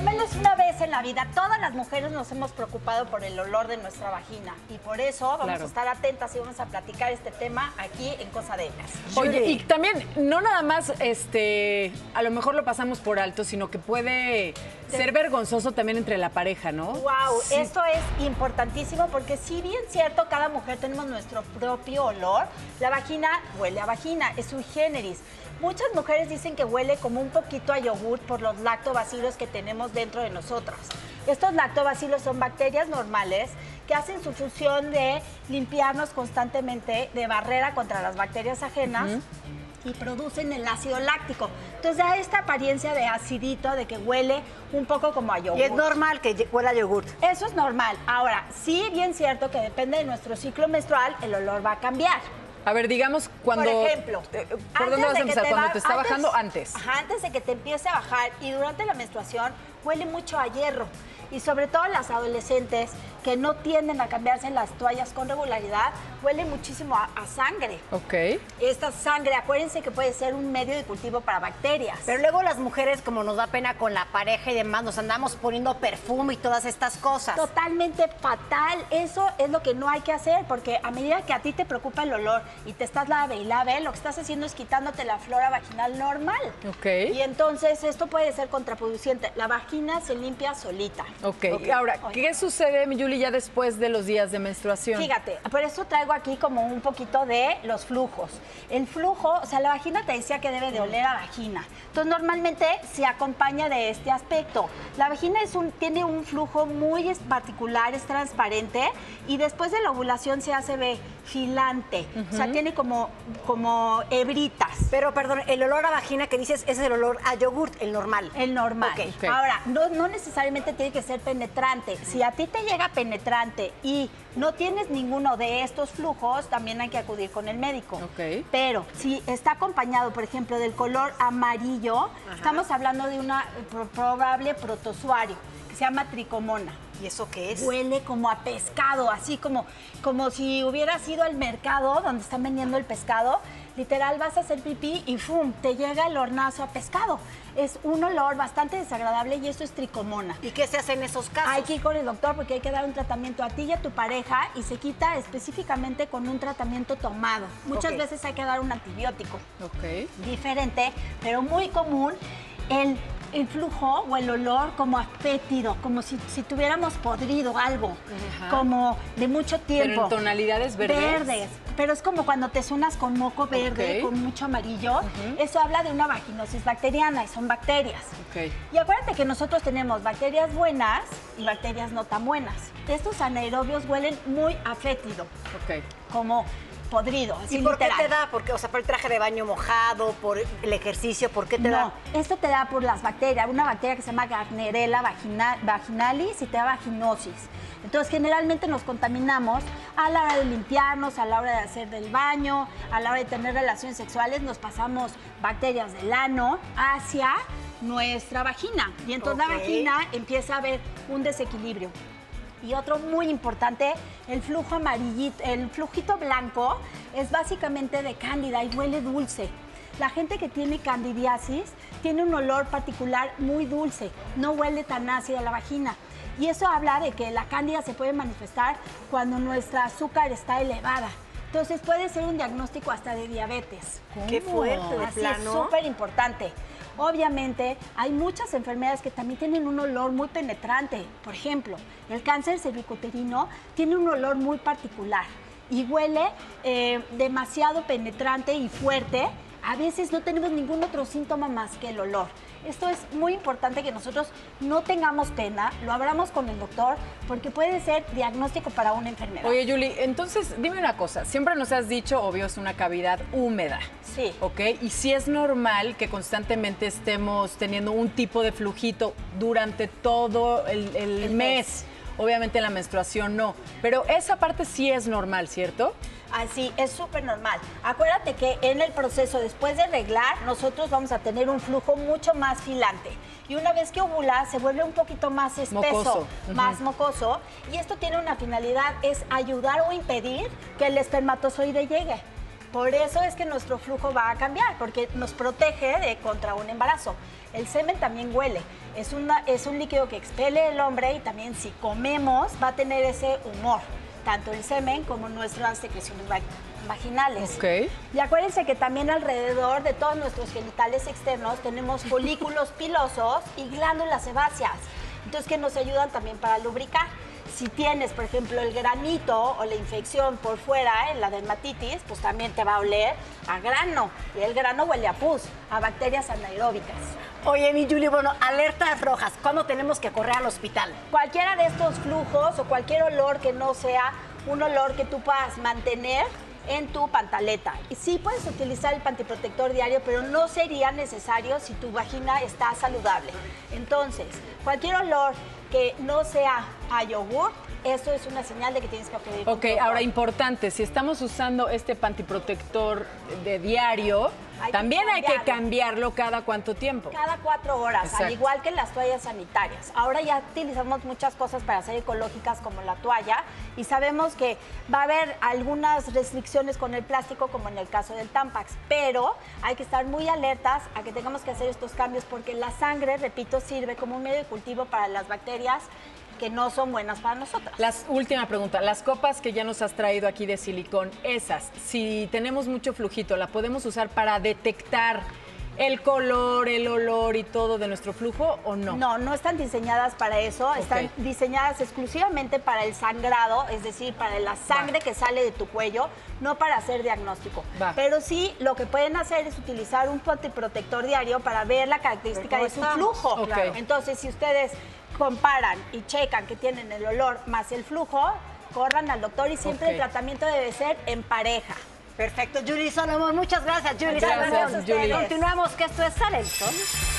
lo menos una vez en la vida, todas las mujeres nos hemos preocupado por el olor de nuestra vagina. Y por eso vamos a estar atentas y vamos a platicar este tema aquí en Cosa de Ellas. Oye, y también, no nada más, a lo mejor lo pasamos por alto, sino que puede ser vergonzoso también entre la pareja, ¿no? ¡Wow! Sí. Esto es importantísimo porque si bien cierto, cada mujer tenemos nuestro propio olor, la vagina huele a vagina, es sui generis. Muchas mujeres dicen que huele como un poquito a yogur por los lactobacilos que tenemos dentro de nosotras. Estos lactobacilos son bacterias normales que hacen su función de limpiarnos constantemente de barrera contra las bacterias ajenas y producen el ácido láctico. Entonces da esta apariencia de acidito, de que huele un poco como a yogur. Y es normal que huela a yogur. Eso es normal. Ahora, sí bien cierto que depende de nuestro ciclo menstrual, el olor va a cambiar. A ver, digamos, cuando... Por ejemplo, ¿por dónde vas a empezar? ¿Cuando te está bajando? Antes. Ajá, antes de que te empiece a bajar y durante la menstruación huele mucho a hierro. Y sobre todo las adolescentes que no tienden a cambiarse las toallas con regularidad, huele muchísimo a sangre. Ok. Esta sangre, acuérdense que puede ser un medio de cultivo para bacterias. Pero luego las mujeres, como nos da pena con la pareja y demás, nos andamos poniendo perfume y todas estas cosas. Totalmente fatal. Eso es lo que no hay que hacer, porque a medida que a ti te preocupa el olor y te estás lave y lave, lo que estás haciendo es quitándote la flora vaginal normal. Ok. Y entonces esto puede ser contraproducente. La vagina se limpia solita. Ok. Ahora, ¿qué sucede, mi Julie, ya después de los días de menstruación? Fíjate, por eso traigo aquí como un poquito de los flujos. El flujo, o sea, la vagina te decía que debe de oler a vagina. Entonces, normalmente se acompaña de este aspecto. La vagina es tiene un flujo muy particular, es transparente, y después de la ovulación se hace filante. O sea, tiene como hebritas. Pero, perdón, el olor a vagina que dices es el olor a yogurt, el normal. El normal. Okay. Ahora, no necesariamente tiene que ser penetrante. Si a ti te llega penetrante y no tienes ninguno de estos flujos, también hay que acudir con el médico. Okay. Pero si está acompañado, por ejemplo, del color amarillo, estamos hablando de una probable protozoario que se llama tricomonas. ¿Y eso qué es? Huele como a pescado, así como si hubieras ido al mercado donde están vendiendo el pescado. Literal, vas a hacer pipí y ¡fum! Te llega el hornazo a pescado. Es un olor bastante desagradable y esto es tricomona. ¿Y qué se hace en esos casos? Hay que ir con el doctor porque hay que dar un tratamiento a ti y a tu pareja y se quita específicamente con un tratamiento tomado. Muchas veces hay que dar un antibiótico. Ok. Diferente, pero muy común el flujo o el olor como a fétido, como si tuviéramos podrido algo, como de mucho tiempo. Pero en tonalidades verdes. Verdes, pero es como cuando te suenas con moco verde, con mucho amarillo. Eso habla de una vaginosis bacteriana y son bacterias. Y acuérdate que nosotros tenemos bacterias buenas y bacterias no tan buenas. Estos anaerobios huelen muy a fétido, como... podrido. ¿Y por qué te da? Porque, o sea, por el traje de baño mojado, por el ejercicio, ¿por qué te da? No, esto te da por las bacterias, una bacteria que se llama Gardnerella vaginalis y te da vaginosis. Entonces, generalmente nos contaminamos a la hora de limpiarnos, a la hora de hacer del baño, a la hora de tener relaciones sexuales, nos pasamos bacterias del ano hacia nuestra vagina. Y entonces la vagina empieza a haber un desequilibrio. Y otro muy importante, el flujo amarillito, el flujito blanco es básicamente de cándida y huele dulce. La gente que tiene candidiasis tiene un olor particular muy dulce, no huele tan ácida la vagina. Y eso habla de que la cándida se puede manifestar cuando nuestra azúcar está elevada. Entonces puede ser un diagnóstico hasta de diabetes. ¡Qué fuerte! Así es, súper importante. Obviamente, hay muchas enfermedades que también tienen un olor muy penetrante. Por ejemplo, el cáncer cervicouterino tiene un olor muy particular y huele demasiado penetrante y fuerte. A veces no tenemos ningún otro síntoma más que el olor. Esto es muy importante que nosotros no tengamos pena, lo hablamos con el doctor, porque puede ser diagnóstico para una enfermedad. Oye, Julie, entonces dime una cosa. Siempre nos has dicho, obvio, es una cavidad húmeda. Sí. ¿Ok? Y si es normal que constantemente estemos teniendo un tipo de flujito durante todo el mes. Obviamente la menstruación no, pero esa parte sí es normal, ¿cierto? Así, es súper normal. Acuérdate que en el proceso, después de reglar, nosotros vamos a tener un flujo mucho más filante. Y una vez que ovula, se vuelve un poquito más espeso, mocoso. Más mocoso. Y esto tiene una finalidad, es ayudar o impedir que el espermatozoide llegue. Por eso es que nuestro flujo va a cambiar, porque nos protege contra un embarazo. El semen también huele, es un líquido que expele el hombre y también si comemos va a tener ese humor, tanto el semen como nuestras secreciones vaginales. Okay. Y acuérdense que también alrededor de todos nuestros genitales externos tenemos folículos pilosos y glándulas sebáceas, entonces que nos ayudan también para lubricar. Si tienes, por ejemplo, el granito o la infección por fuera, en la dermatitis, pues también te va a oler a grano. Y el grano huele a pus, a bacterias anaeróbicas. Oye, mi Julie, bueno, alertas rojas. ¿Cuándo tenemos que correr al hospital? Cualquiera de estos flujos o cualquier olor que no sea un olor que tú puedas mantener en tu pantaleta. Y sí puedes utilizar el pantiprotector diario, pero no sería necesario si tu vagina está saludable. Entonces, cualquier olor que no sea a yogur, eso es una señal de que tienes que pedir. Ok, ahora importante, si estamos usando este pantiprotector de diario, también hay que cambiarlo cada cuánto tiempo. Cada 4 horas, exacto, al igual que las toallas sanitarias. Ahora ya utilizamos muchas cosas para ser ecológicas como la toalla y sabemos que va a haber algunas restricciones con el plástico como en el caso del Tampax, pero hay que estar muy alertas a que tengamos que hacer estos cambios porque la sangre, repito, sirve como un medio de cultivo para las bacterias que no son buenas para nosotras. Última pregunta, las copas que ya nos has traído aquí de silicón, esas, si tenemos mucho flujito, ¿la podemos usar para detectar el color, el olor y todo de nuestro flujo o no? No, no están diseñadas para eso, okay, están diseñadas exclusivamente para el sangrado, es decir, para la sangre que sale de tu cuello, no para hacer diagnóstico. Pero sí, lo que pueden hacer es utilizar un pantiprotector diario para ver la característica de su flujo. Okay. Entonces, si ustedes comparan y checan que tienen el olor más el flujo, corran al doctor y siempre el tratamiento debe ser en pareja. Perfecto, Julie Salomón, muchas gracias, Julie Salomón. Continuamos, que esto es Sale el Sol.